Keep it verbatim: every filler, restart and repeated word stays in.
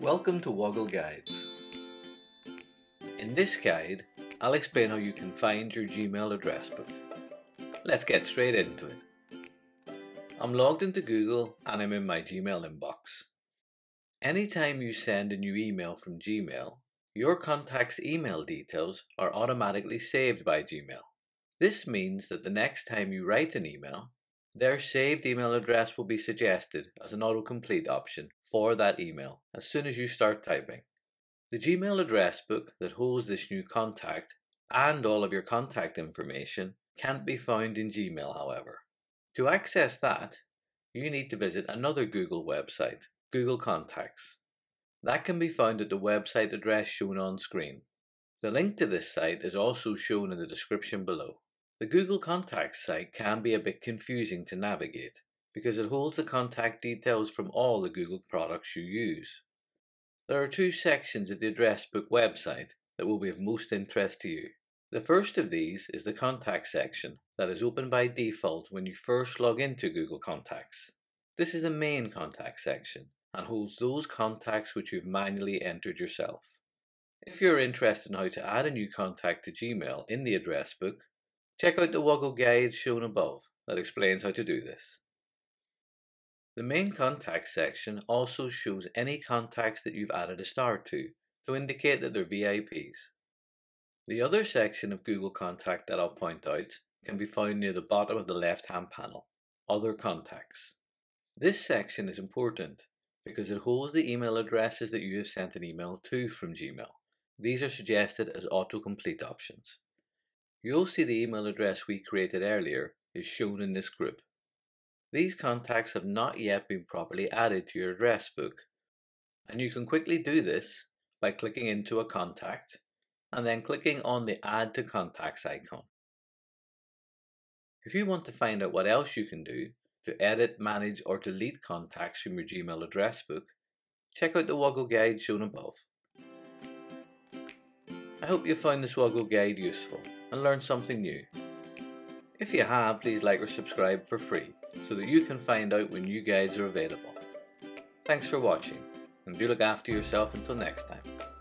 Welcome to Woggle Guides. In this guide, I'll explain how you can find your Gmail address book. Let's get straight into it. I'm logged into Google and I'm in my Gmail inbox. Anytime you send a new email from Gmail, your contact's email details are automatically saved by Gmail. This means that the next time you write an email, their saved email address will be suggested as an autocomplete option for that email as soon as you start typing. The Gmail address book that holds this new contact and all of your contact information can't be found in Gmail, however. To access that, you need to visit another Google website, Google Contacts. That can be found at the website address shown on screen. The link to this site is also shown in the description below. The Google Contacts site can be a bit confusing to navigate because it holds the contact details from all the Google products you use. There are two sections of the address book website that will be of most interest to you. The first of these is the contact section that is open by default when you first log into Google Contacts. This is the main contact section and holds those contacts which you've manually entered yourself. If you're interested in how to add a new contact to Gmail in the address book, check out the Woggle Guide shown above that explains how to do this. The main contacts section also shows any contacts that you've added a star to, to indicate that they're V I Ps. The other section of Google Contact that I'll point out can be found near the bottom of the left-hand panel, Other Contacts. This section is important because it holds the email addresses that you have sent an email to from Gmail. These are suggested as autocomplete options. You'll see the email address we created earlier is shown in this group. These contacts have not yet been properly added to your address book, and you can quickly do this by clicking into a contact and then clicking on the Add to Contacts icon. If you want to find out what else you can do to edit, manage or delete contacts from your Gmail address book, check out the Woggle Guide shown above. I hope you found this Woggle Guide useful and learned something new. If you have, please like or subscribe for free so that you can find out when new guides are available. Thanks for watching, and do look after yourself until next time.